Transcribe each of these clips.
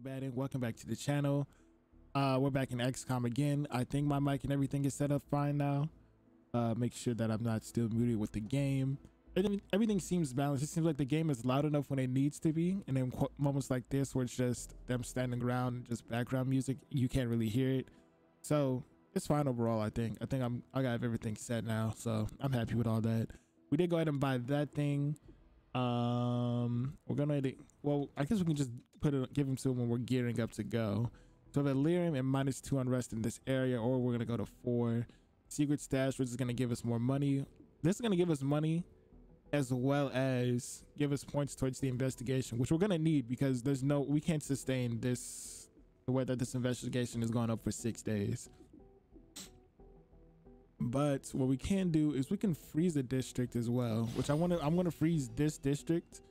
Baden. Welcome back to the channel. We're back in XCOM again. I think my mic and everything is set up fine now. Make sure that I'm not still muted with the game. Everything seems balanced. It seems like the game is loud enough when it needs to be, and then moments like this where it's just them standing around, just background music, you can't really hear it. So it's fine overall. I got everything set now, so I'm happy with all that. We did go ahead and buy that thing. We're gonna edit. Well, I guess we can just put it, give him to him when we're gearing up to go. So the Lyrium and -2 unrest in this area, or we're gonna go to 4 secret stash, which is gonna give us more money. This is gonna give us money as well as give us points towards the investigation, which we're gonna need because there's no, we can't sustain this the way that this investigation is going up for 6 days. But what we can do is we can freeze a district as well, which I'm gonna freeze this district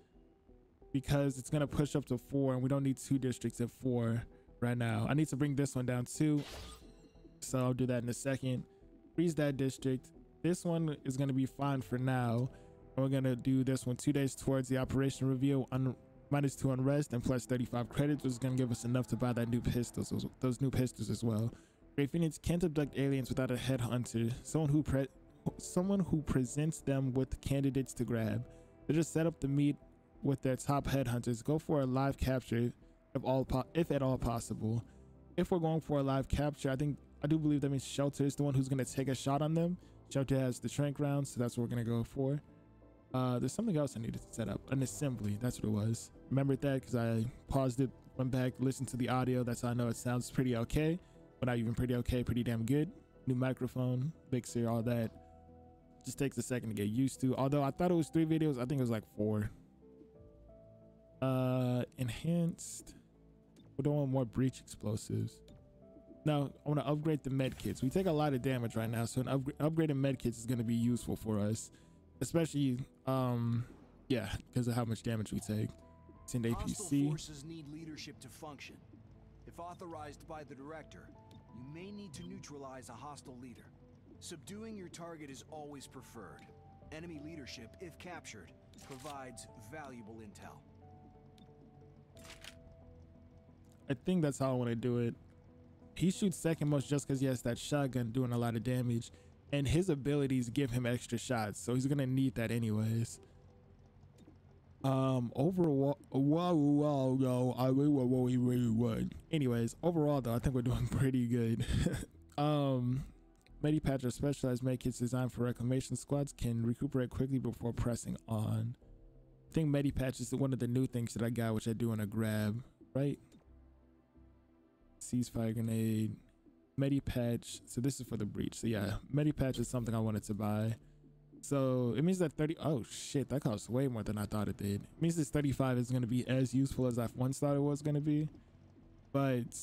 because it's gonna push up to 4, and we don't need 2 districts at 4 right now. I need to bring this one down too, so I'll do that in a second. Freeze that district. This one is gonna be fine for now. And we're gonna do this one 2 days towards the operation reveal on -2 unrest and plus 35 credits, which is gonna give us enough to buy that new pistols, those new pistols as well. Grey Phoenix can't abduct aliens without a headhunter, someone who presents them with candidates to grab. They just set up the meet with their top headhunters. Go for a live capture if at all possible. If we're going for a live capture, I do believe that means Shelter is the one who's going to take a shot on them. Shelter has the shrink round, so that's what we're going to go for. There's something else I needed to set up, an assembly. That's what it was. Remembered that because I paused it, went back, listened to the audio. That's how I know it sounds pretty okay. But not even pretty okay, pretty damn good. New microphone, mixer, all that. Just takes a second to get used to. Although I thought it was 3 videos, I think it was like 4. Enhanced. We don't want more breach explosives. No, I want to upgrade the med kits. We take a lot of damage right now, so an upgrade in med kits is going to be useful for us, especially yeah, because of how much damage we take. 10 APC. Forces need leadership to function. If authorized by the director, you may need to neutralize a hostile leader. Subduing your target is always preferred. Enemy leadership, if captured, provides valuable intel. I think that's how I want to do it. He shoots second most just because he has that shotgun doing a lot of damage, and his abilities give him extra shots, so he's gonna need that anyways. Overall though, I think we're doing pretty good. Medipatch, specialized med kits designed for reclamation squads, can recuperate quickly before pressing on. I think Medipatch is one of the new things that I got, which I do want to grab, right? Ceasefire grenade, Medipatch. So this is for the breach. So yeah, Medipatch is something I wanted to buy. So it means that oh shit, that costs way more than I thought it did. It means this 35 is going to be as useful as I once thought it was going to be. But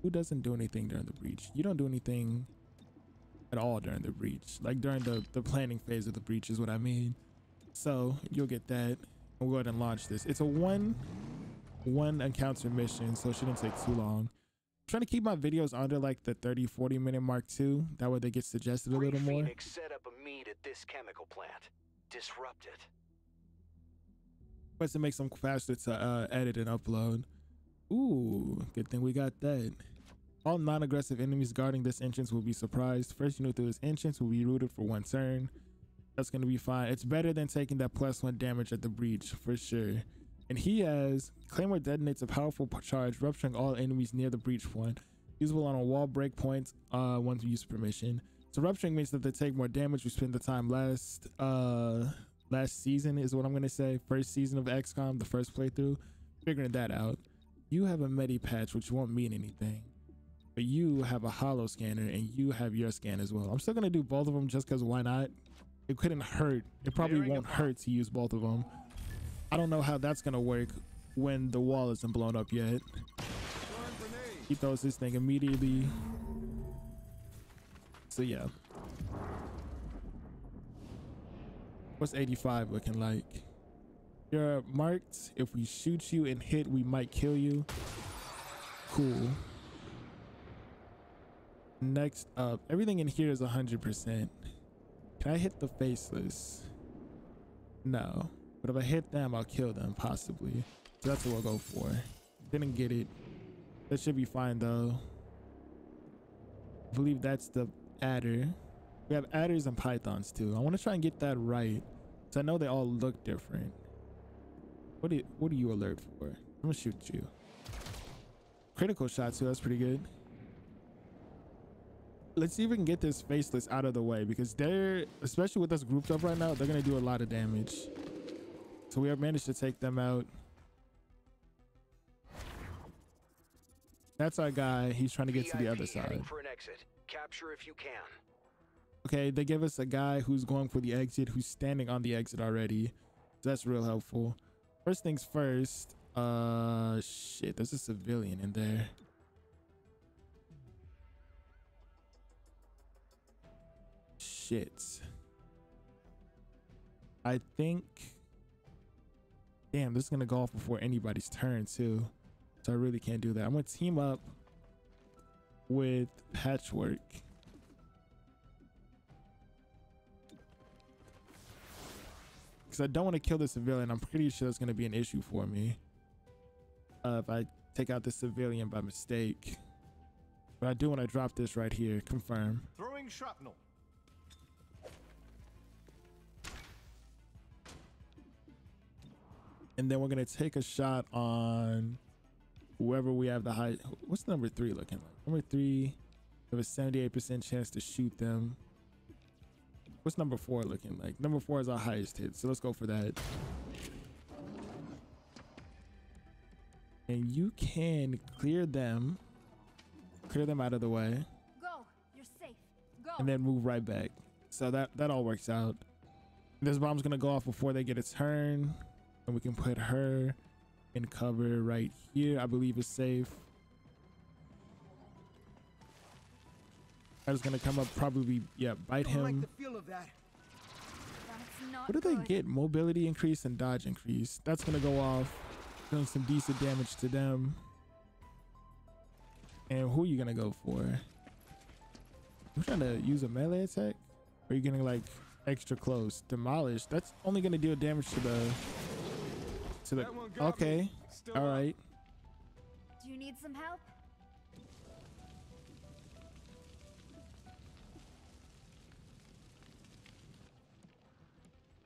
who doesn't do anything during the breach? You don't do anything at all during the breach, like during the planning phase of the breach is what I mean. So you'll get that. We'll go ahead and launch this. It's a one encounter mission, so it shouldn't take too long. I'm trying to keep my videos under like the 30-40 minute mark too, that way they get suggested a little more. Grey Phoenix set up a meet at this chemical plant. Disrupt it. Plus it makes them faster to edit and upload. Ooh, good thing we got that. All non-aggressive enemies guarding this entrance will be surprised. First unit through this entrance will be routed for 1 turn. That's gonna be fine. It's better than taking that +1 damage at the breach for sure. And he has Claymore detonates a powerful charge, rupturing all enemies near the breach point. Usable on a wall breakpoint once we use permission. So rupturing means that they take more damage. We spend the time last season is what I'm gonna say. First season of XCOM, the first playthrough, figuring that out. You have a Medipatch, which won't mean anything, but you have a holo scanner and you have your scan as well. I'm still gonna do both of them just because why not? It couldn't hurt. It probably won't hurt to use both of them. I don't know how that's gonna work when the wall isn't blown up yet. He throws this thing immediately. So yeah. What's 85 looking like? You're marked. If we shoot you and hit, we might kill you. Cool. Next up, everything in here is 100%. Can I hit the faceless? No. But if I hit them, I'll kill them, possibly. So that's what we'll go for. Didn't get it. That should be fine though. I believe that's the adder. We have adders and pythons too. I want to try and get that right. So I know they all look different. What are you alert for? I'm gonna shoot you. Critical shot too, that's pretty good. Let's see if we can get this faceless out of the way, because they're, especially with us grouped up right now, they're gonna do a lot of damage. So we have managed to take them out. That's our guy. He's trying to get to the other side. For an exit. Capture if you can. Okay, they give us a guy who's going for the exit, who's standing on the exit already. So that's real helpful. First things first. Shit, there's a civilian in there. Shit. I think... Damn, this is going to go off before anybody's turn too. So I really can't do that. I'm going to team up with Patchwork. Because I don't want to kill the civilian. I'm pretty sure that's going to be an issue for me. If I take out the civilian by mistake. But I do want to drop this right here. Confirm. Throwing shrapnel. And then we're going to take a shot on... whoever we have the high, what's number three looking like? Number three, we have a 78% chance to shoot them. What's number four looking like? Number four is our highest hit, so let's go for that. And you can clear them out of the way. Go, you're safe. Go. And then move right back. So that all works out. This bomb's gonna go off before they get a turn, and we can put her in cover right here. I believe is safe. I was gonna come up, probably, yeah, bite him. Like the feel of that. What do they get? Mobility increase and dodge increase. That's gonna go off, doing some decent damage to them. And who are you gonna go for? I'm trying to use a melee attack. Or are you getting like extra close? Demolish. That's only gonna deal damage to the. Okay, all right. Do you need some help?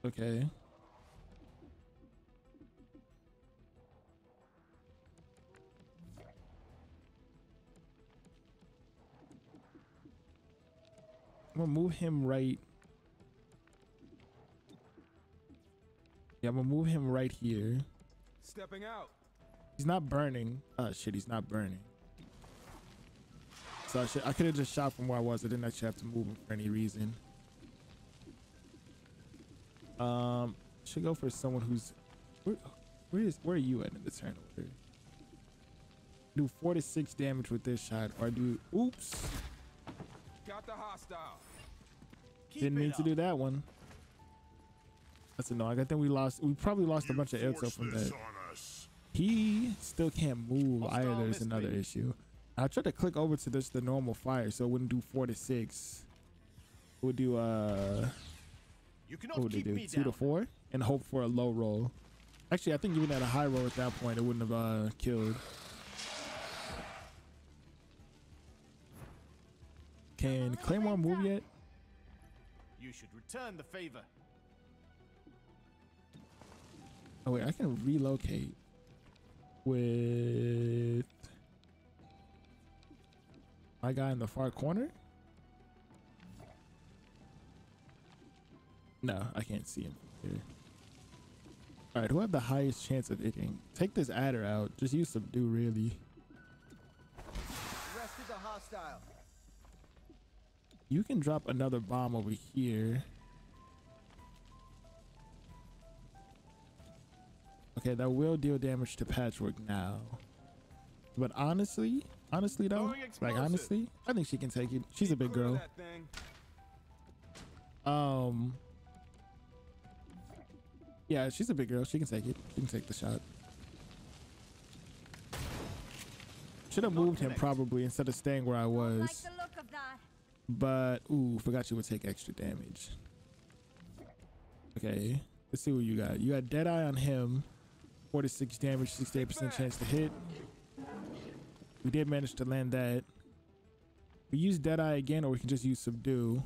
Okay. I'm gonna move him right. Yeah, I'm gonna move him right here. Stepping out. He's not burning. Oh shit, he's not burning. So I could have just shot from where I was. I didn't actually have to move him for any reason. Should go for someone who's where are you at in the turn order? Do 4 to 6 damage with this shot, or do oops. Got the hostile. Didn't mean to do that one. That's annoying. I think we probably lost a bunch of airco from that. He still can't move either is another issue. I tried to click over to the normal fire so it wouldn't do 4 to 6. We'll do what would it do? 2 to 4 and hope for a low roll. Actually, I think even at a high roll at that point it wouldn't have killed. Can Claymore move yet? You should return the favor. Oh wait, I can relocate with my guy in the far corner. No, I can't see him here. All right, who have the highest chance of hitting? Take this adder out. Just use subdue, really. Rested the hostile. You can drop another bomb over here. Okay, that will deal damage to Patchwork now. But honestly though, like honestly, I think she can take it. She's a big girl. Yeah, she's a big girl. She can take it. She can take the shot. Should have moved him probably instead of staying where I was. But, ooh, forgot you would take extra damage. Okay, let's see what you got. You got Deadeye on him. 4 to 6 damage, 68% chance to hit. We did manage to land that. We use Deadeye again, or we can just use Subdue.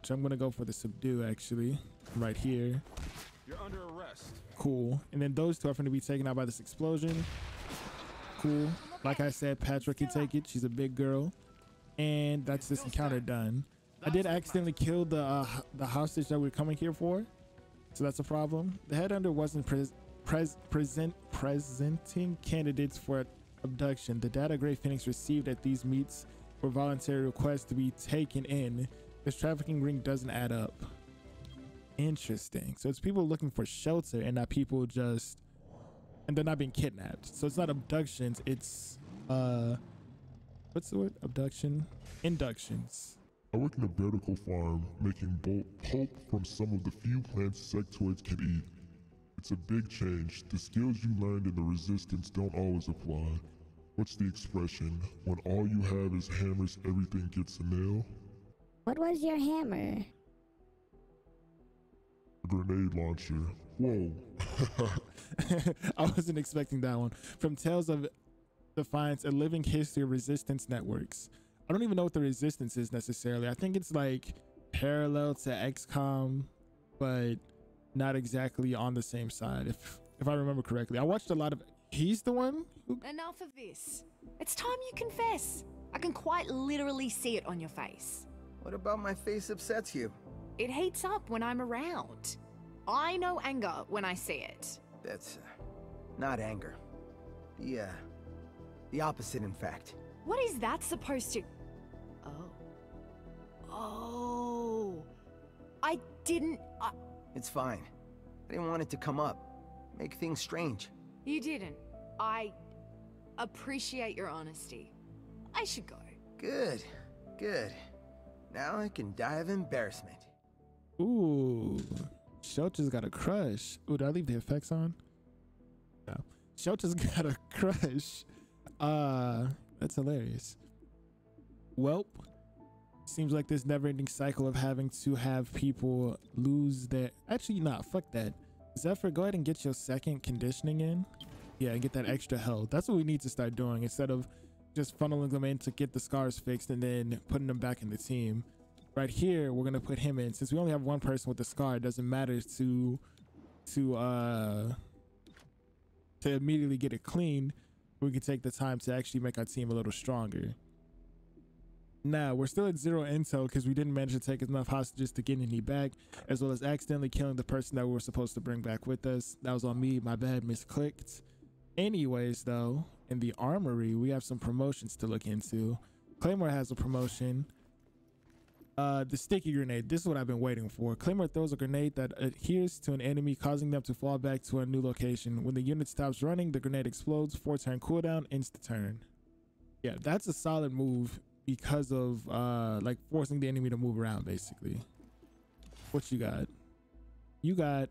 Which I'm going to go for the Subdue, actually. Right here. You're under arrest. Cool. And then those two are going to be taken out by this explosion. Cool. Like I said, Patchwork can take it. She's a big girl. And that's this encounter done. I did accidentally kill the hostage that we're coming here for. So that's a problem. The headhunter wasn't presenting candidates for abduction. The data Grey Phoenix received at these meets were voluntary requests to be taken in. This trafficking ring doesn't add up. Interesting. So it's people looking for shelter and not people just... And they're not being kidnapped. So it's not abductions. It's... What's the word? Abduction? Inductions. I work in a vertical farm, making pulp from some of the few plants sectoids can eat. It's a big change. The skills you learned in the resistance don't always apply. What's the expression? When all you have is hammers, everything gets a nail? What was your hammer? A grenade launcher. Whoa. I wasn't expecting that one. From Tales of Defiance, a living history of resistance networks. I don't even know what the resistance is necessarily. I think it's like parallel to XCOM, but not exactly on the same side, if I remember correctly. I watched a lot of... He's the one who... Enough of this. It's time you confess. I can quite literally see it on your face. What about my face upsets you? It heats up when I'm around. I know anger when I see it. That's not anger. Yeah. The opposite, in fact. What is that supposed to... Oh. Oh. I didn't... It's fine. I didn't want it to come up. Make things strange. You didn't. I appreciate your honesty. I should go. Good. Good. Now I can die of embarrassment. Ooh. Shelter's got a crush. Ooh, did I leave the effects on? No. Shelter's got a crush. That's hilarious. Welp. Seems like this never-ending cycle of having to have people lose their... Actually, nah, fuck that. Zephyr, go ahead and get your second conditioning in. Yeah, and get that extra health. That's what we need to start doing instead of just funneling them in to get the scars fixed and then putting them back in the team. Right here, we're going to put him in. Since we only have one person with the scar, it doesn't matter to immediately get it cleaned. We can take the time to actually make our team a little stronger. Now, we're still at zero intel because we didn't manage to take enough hostages to get any back, as well as accidentally killing the person that we were supposed to bring back with us. That was on me. My bad, misclicked. Anyways, though, in the armory, we have some promotions to look into. Claymore has a promotion. The sticky grenade. This is what I've been waiting for. Claymore throws a grenade that adheres to an enemy, causing them to fall back to a new location. When the unit stops running, the grenade explodes. 4-turn cooldown, insta-turn. Yeah, that's a solid move because of, like, forcing the enemy to move around, basically. What you got? You got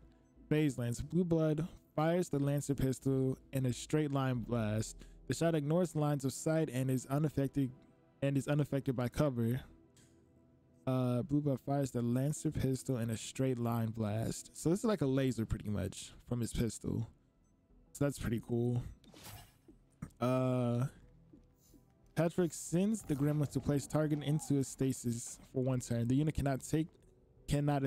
Phase Lance. Blue Blood fires the Lancer pistol in a straight line blast. The shot ignores lines of sight and is unaffected by cover. Blue Buff fires the Lancer pistol in a straight line blast. So this is like a laser pretty much from his pistol. So that's pretty cool. Patrick sends the gremlins to place target into a stasis for 1 turn. The unit cannot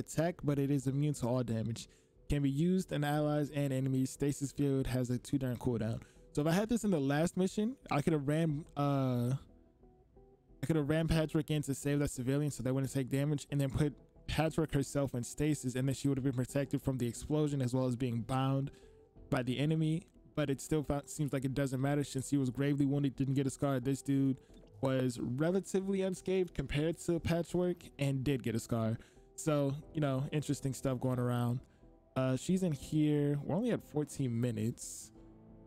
attack, but it is immune to all damage. Can be used in allies and enemies. Stasis field has a 2-turn cooldown. So if I had this in the last mission, I could have ran I could have ran Patchwork in to save that civilian so they wouldn't take damage, and then put Patchwork herself in stasis, and then she would have been protected from the explosion as well as being bound by the enemy. But it still seems like it doesn't matter since he was gravely wounded, didn't get a scar. This dude was relatively unscathed compared to Patchwork and did get a scar. So, you know, interesting stuff going around. She's in here. We're only at 14 minutes.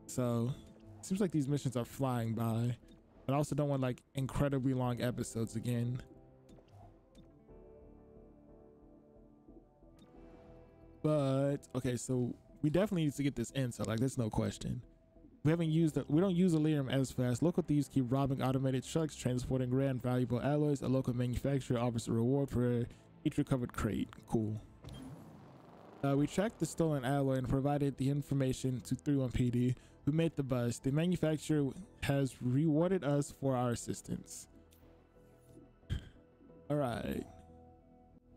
So it seems like these missions are flying by. But I also don't want like incredibly long episodes again. But okay, so we definitely need to get this intel. Like, there's no question. We haven't used it. We don't use Illyrium as fast. Local thieves keep robbing automated trucks transporting rare and valuable alloys. A local manufacturer offers a reward for each recovered crate. Cool. We tracked the stolen alloy and provided the information to 31PD, who made the bus. The manufacturer has rewarded us for our assistance. All right.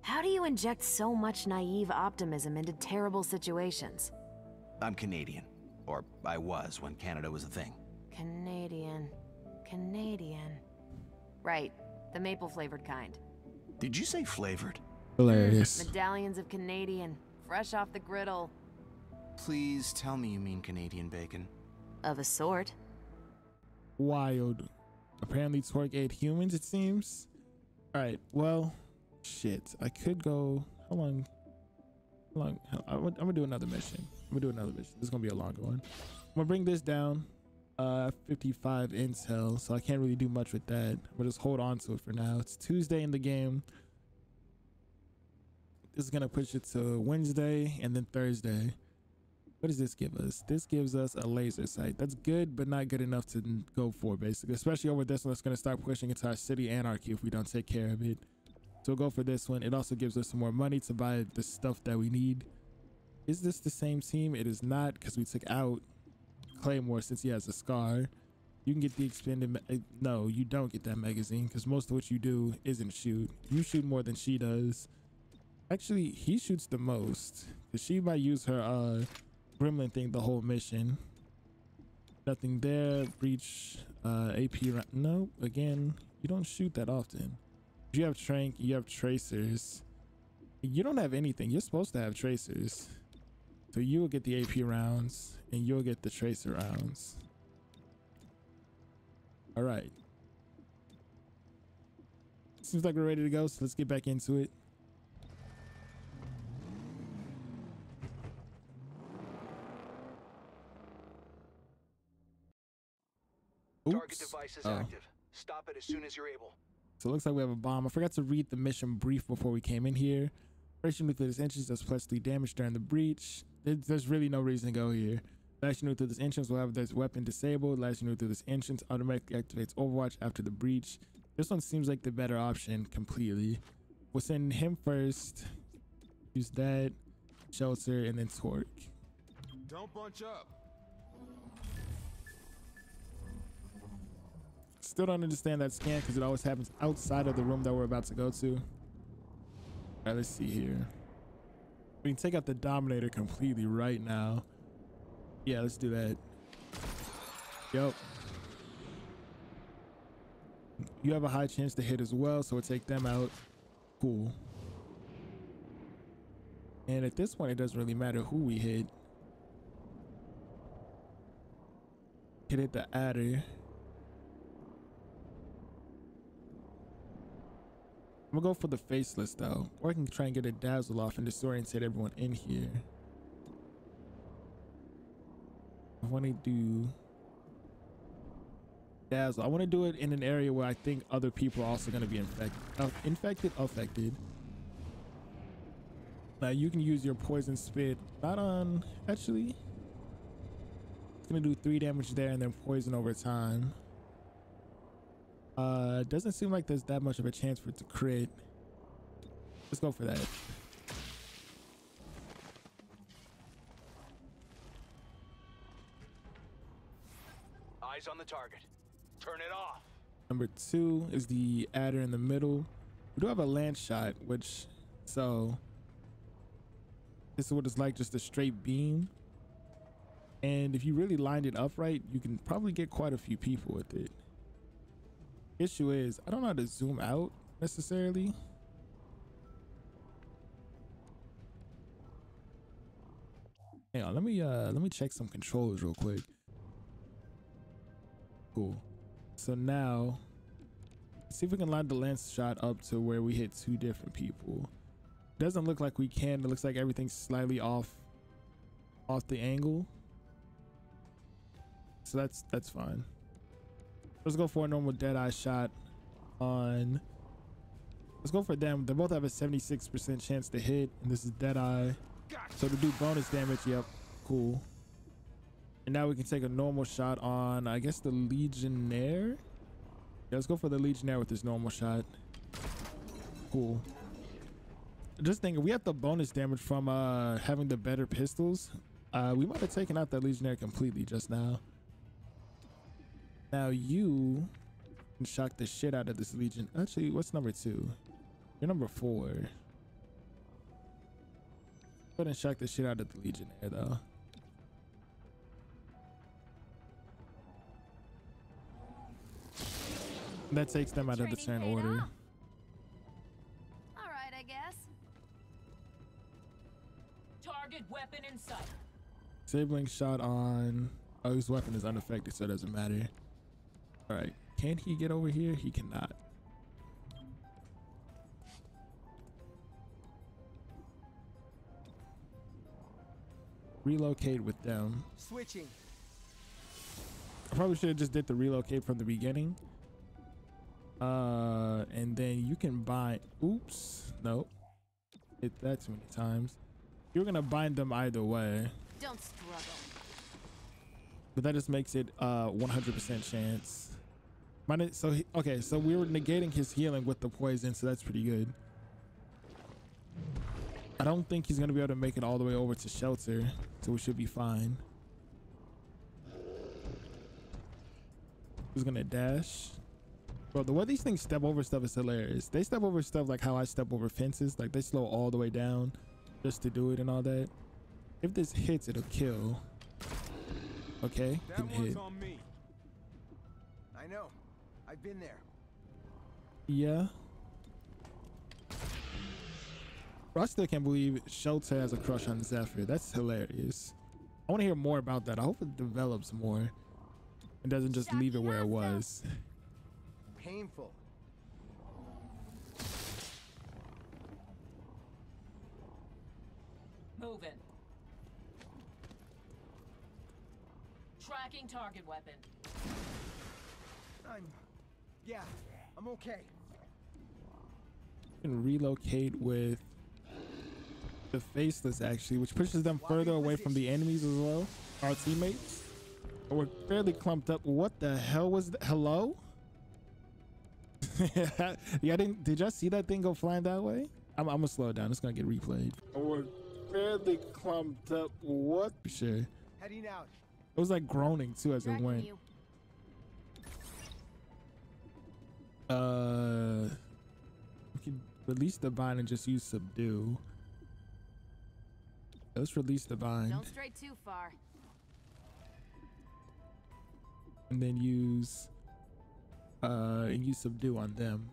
How do you inject so much naive optimism into terrible situations? I'm Canadian. Or I was when Canada was a thing. Canadian. Right. The maple-flavored kind. Did you say flavored? Hilarious. Medallions of Canadian. Fresh off the griddle. Please tell me you mean Canadian bacon. Of a sort. Wild. Apparently Torque ate humans, it seems. Alright, well... Shit, I could go. How long? I'm gonna do another mission. This is gonna be a longer one. I'm gonna bring this down. 55 intel, so I can't really do much with that. I'm gonna just hold on to it for now. It's Tuesday in the game. This is gonna push it to Wednesday and then Thursday. What does this give us? This gives us a laser sight. That's good, but not good enough to go for, basically. Especially over this one, that's gonna start pushing into our city anarchy if we don't take care of it. So we'll go for this one. It also gives us some more money to buy the stuff that we need. Is this the same team? It is not, because we took out Claymore since he has a scar. You can get the expanded... No, you don't get that magazine, because most of what you do isn't shoot. You shoot more than she does. Actually, he shoots the most, because she might use her gremlin thing the whole mission. Nothing there. Breach, AP... No, again, you don't shoot that often. You have Trank, you have Tracers. You don't have anything. You're supposed to have Tracers. So you'll get the AP rounds and you'll get the Tracer rounds. All right. Seems like we're ready to go, so let's get back into it. Oops. Target device is active. Stop it as soon as you're able. So it looks like we have a bomb. I forgot to read the mission brief before we came in here. Fraction nuclear entrance does +3 damage during the breach. There's really no reason to go here. Lashing through this entrance will have this weapon disabled. Lashing through this entrance automatically activates Overwatch after the breach. This one seems like the better option completely. We'll send him first. Use that, Shelter, and then Torque. Don't bunch up. Still don't understand that scan because it always happens outside of the room that we're about to go to. All right, let's see here. We can take out the Dominator completely right now. Yeah, let's do that. Yup. You have a high chance to hit as well, so we'll take them out. Cool. And at this point, it doesn't really matter who we hit. Can hit the adder. I'm gonna go for the faceless though, or I can try and get a dazzle off and disorientate everyone in here. I want to do dazzle. I want to do it in an area where I think other people are also going to be affected. Now you can use your poison spit, not on, actually it's gonna do 3 damage there and then poison over time. Doesn't seem like there's that much of a chance for it to crit. Let's go for that. Eyes on the target. Turn it off. Number 2 is the adder in the middle. We do have a land shot, which, so this is what it's like, just a straight beam. And if you really lined it up right, you can probably get quite a few people with it. Issue is I don't know how to zoom out necessarily. Hang on, let me check some controls real quick. Cool. So now let's see if we can line the lens shot up to where we hit 2 different people. Doesn't look like we can. It looks like everything's slightly off the angle. So that's fine. Let's go for a normal dead-eye shot on... Let's go for them. They both have a 76% chance to hit, and this is dead-eye. So to do bonus damage, yep, cool. And now we can take a normal shot on, I guess, the Legionnaire? Yeah, let's go for the Legionnaire with this normal shot. Cool. Just thinking, we have the bonus damage from having the better pistols. We might have taken out that Legionnaire completely just now. Now you can shock the shit out of this Legion. Actually, what's number 2? You're number 4. Go ahead and shock the shit out of the Legionnaire, though. That takes them out of the turn order. All right, I guess. Target weapon in sight. Sibling shot on. Oh, his weapon is unaffected, so it doesn't matter. All right, can he get over here? He cannot. Relocate with them. Switching. I probably should have just did the relocate from the beginning. And then you can bind. Oops, nope, hit that too many times. You're gonna bind them either way. Don't struggle. But that just makes it 100% chance. So he, okay, so we were negating his healing with the poison, so that's pretty good. I don't think he's gonna be able to make it all the way over to shelter, so we should be fine. He's gonna dash. Bro, the way these things step over stuff is hilarious. They step over stuff like how I step over fences. Like, they slow all the way down just to do it and all that. If this hits, it'll kill. Okay, that didn't hit. On me. I know. I've been there. Yeah. Bro, I still can't believe Shelter has a crush on Zephyr. That's hilarious. I want to hear more about that. I hope it develops more and doesn't just leave it where it was. Painful. Moving. Tracking target weapon. I'm okay. You can relocate with the faceless actually, which pushes them further away from the enemies as well. Our teammates. We're fairly clumped up. What the hell was that? Hello? Yeah, did y'all see that thing go flying that way? I'm gonna slow it down. It's gonna get replayed. We're fairly clumped up. What? Sure. Heading out. It was like groaning too as it went. We can release the bind and just use subdue. Let's release the bind. Don't stray too far. And then use. And use subdue on them.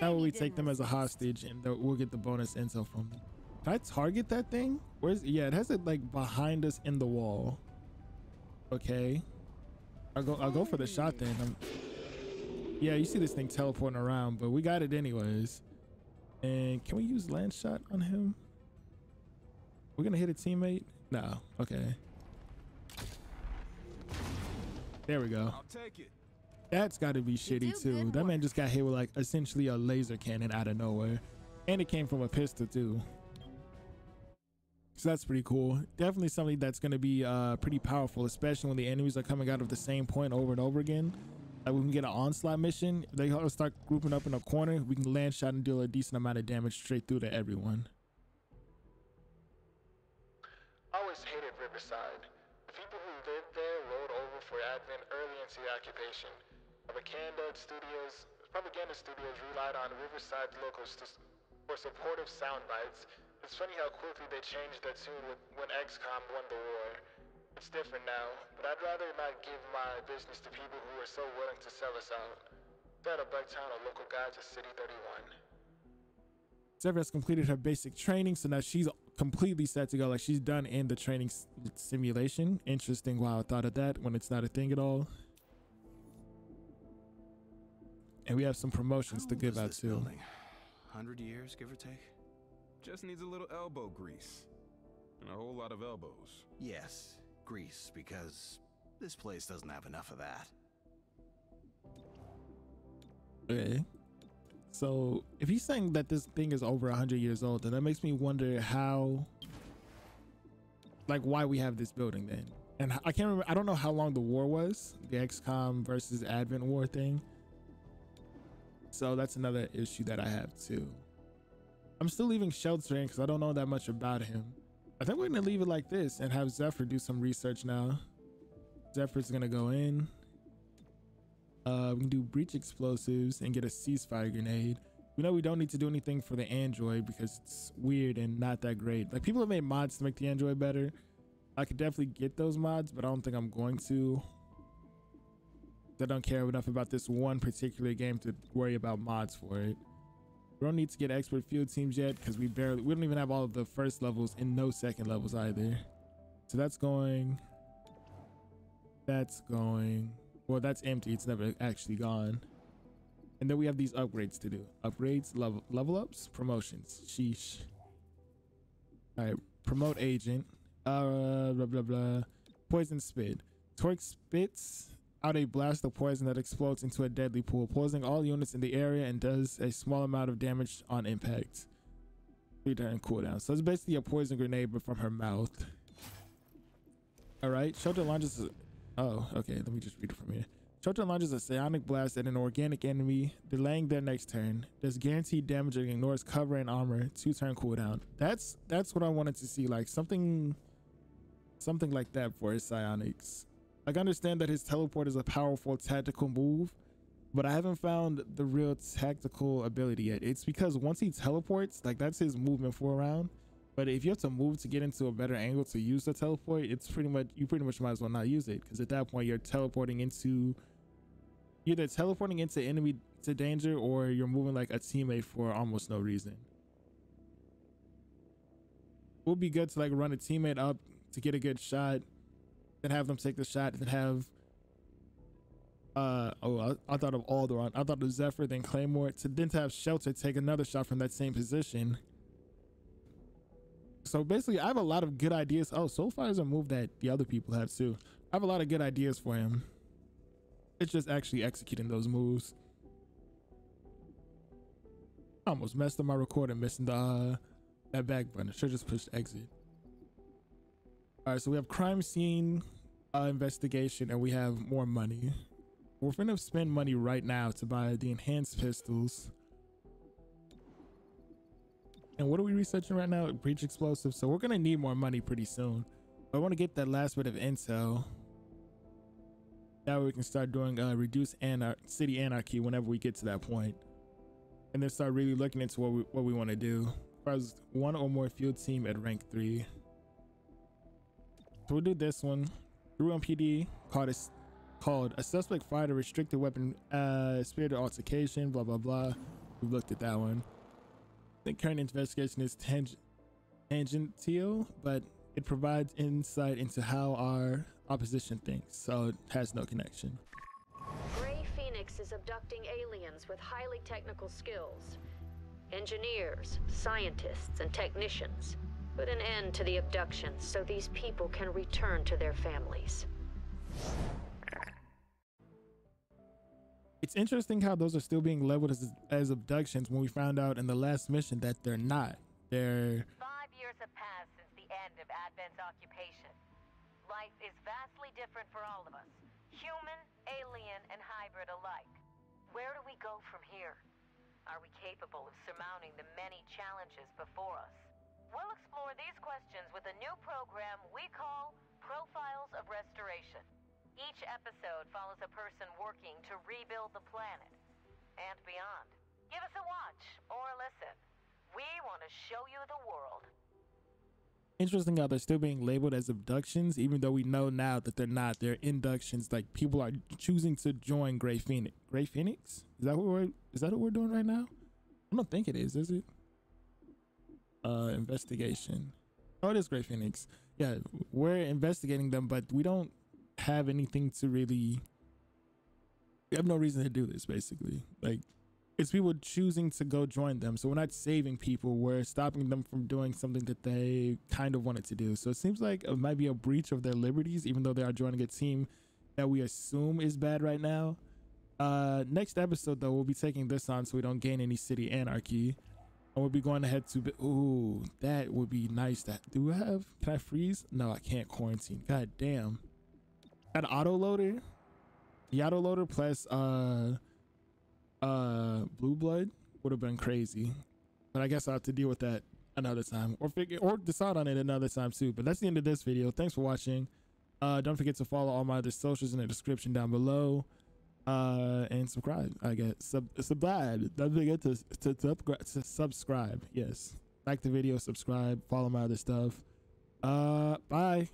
That way we take them as a hostage and we'll get the bonus intel from them. Can I target that thing? Where's it has it like behind us in the wall. Okay. I'll go for the shot then. Yeah, you see this thing teleporting around, but we got it anyways. And can we use land shot on him? We're gonna hit a teammate? No, okay. There we go. I'll take it. That's got to be shitty too. That man just got hit with like essentially a laser cannon out of nowhere, and it came from a pistol too. So that's pretty cool. Definitely something that's going to be pretty powerful, especially when the enemies are coming out of the same point over and over again. Like when we get an onslaught mission, they start grouping up in a corner. We can land shot and deal a decent amount of damage straight through to everyone. I always hated Riverside. The people who lived there rode over for Advent early into the occupation. Propaganda studios relied on Riverside's locals for supportive sound bites. It's funny how quickly they changed that tune when XCOM won the war. It's different now, but I'd rather not give my business to people who are so willing to sell us out. Instead, a black town or local guide to City 31. Zephyr has completed her basic training, so now she's completely set to go. Like, she's done in the training simulation. Interesting. Wow, I thought of that when it's not a thing at all. And we have some promotions to give out too. 100 years, give or take. Just needs a little elbow grease and a whole lot of elbows. Yes, grease, because this place doesn't have enough of that. Okay. So if he's saying that this thing is over 100 years old, then that makes me wonder how, like, why we have this building then. And I can't remember, I don't know how long the war was, the XCOM versus Advent war thing. So that's another issue that I have too. I'm still leaving Shelter in because I don't know that much about him. I think we're going to leave it like this and have Zephyr do some research now. Zephyr's going to go in. We can do breach explosives and get a ceasefire grenade. We know we don't need to do anything for the Android because it's weird and not that great. Like, people have made mods to make the Android better. I could definitely get those mods, but I don't think I'm going to. I don't care enough about this one particular game to worry about mods for it. We don't need to get expert field teams yet because we don't even have all of the first levels and no second levels either. So that's going, well, that's empty. It's never actually gone. And then we have these upgrades to do. Upgrades, level ups, promotions. Sheesh. All right, promote agent. Blah, blah, blah. Poison spit. Torque spits out a blast of poison that explodes into a deadly pool, poisoning all units in the area and does a small amount of damage on impact. 3-turn cooldown. So it's basically a poison grenade, but from her mouth. All right. Shelter launches. Oh, okay. Let me just read it from here. Shelter launches a psionic blast at an organic enemy, delaying their next turn. Does guaranteed damage and ignores cover and armor. 2-turn cooldown. That's what I wanted to see. Like something like that for his psionics. Like, I understand that his teleport is a powerful tactical move, but I haven't found the real tactical ability yet. It's because once he teleports, like, that's his movement for a round. But if you have to move to get into a better angle to use the teleport, you pretty much might as well not use it. Because at that point, you're teleporting into, either teleporting into enemy to danger, or you're moving like a teammate for almost no reason. It would be good to like run a teammate up to get a good shot, then have them take the shot, and then have I thought of Alderaan, I thought of Zephyr, then Claymore, to have Shelter take another shot from that same position. So basically, I have a lot of good ideas. Oh, so far is a move that the other people have too. I have a lot of good ideas for him. It's just actually executing those moves. I almost messed up my recorder, missing the that back button. I should just push exit. All right, so we have crime scene investigation, and we have more money. We're finna spend money right now to buy the enhanced pistols. And what are we researching right now? Breach explosives. So we're gonna need more money pretty soon. I want to get that last bit of intel. That way we can start doing reduce city anarchy whenever we get to that point, and then start really looking into what we want to do. First, 1 or more field team at rank 3. So we'll do this one through MPD called a suspect fired a restricted weapon, spirited altercation, blah, blah, blah. We've looked at that one. I think current investigation is tangential, but it provides insight into how our opposition thinks. So it has no connection. Grey Phoenix is abducting aliens with highly technical skills. Engineers, scientists, and technicians. Put an end to the abductions so these people can return to their families. It's interesting how those are still being labeled as abductions when we found out in the last mission that they're not. They're... 5 years have passed since the end of Advent's occupation. Life is vastly different for all of us. Human, alien, and hybrid alike. Where do we go from here? Are we capable of surmounting the many challenges before us? We'll explore these questions with a new program we call Profiles of Restoration. Each episode follows a person working to rebuild the planet and beyond. Give us a watch or listen. We want to show you the world. Interesting how they're still being labeled as abductions, even though we know now that they're not. They're inductions. Like, people are choosing to join Grey Phoenix. Grey Phoenix? Is that what we're doing right now? I don't think it is it? Investigation. Oh, it is Grey Phoenix. Yeah, we're investigating them, but we don't have anything to really, we have no reason to do this. Basically, like, it's people choosing to go join them. So we're not saving people, we're stopping them from doing something that they kind of wanted to do. So it seems like it might be a breach of their liberties, even though they are joining a team that we assume is bad right now. Next episode though, we'll be taking this on so we don't gain any city anarchy. And we'll be going ahead to, ooh, that would be nice. That, do I have, can I freeze? No, I can't quarantine. God damn. Got an auto loader. The auto loader plus Blue blood would have been crazy, but I guess I'll have to deal with that another time, or figure or decide on it another time too. But that's the end of this video. Thanks for watching. Don't forget to follow all my other socials in the description down below, and subscribe. I guess subscribe. Don't forget to subscribe. Yes, like the video, subscribe, follow my other stuff. Bye.